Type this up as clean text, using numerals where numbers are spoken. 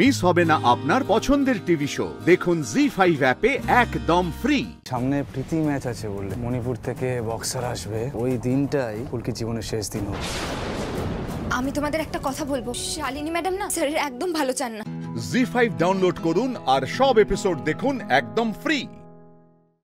Miss হবে না আপনার পছন্দের টিভি শো, দেখুন ZEE5 অ্যাপে একদম ফ্রি। সামনে প্রীতি ম্যাচ আছে বললে মণিপুর থেকে বক্সার আসবে, ওই দিনটাই ফুলকি জীবনের শেষ দিন হবে। আমি তোমাদের একটা কথা বলবো, শালিনী ম্যাডাম না স্যারের একদম ভালো চান না। ZEE5 ডাউনলোড করুন আর সব এপিসোড দেখুন একদম ফ্রি।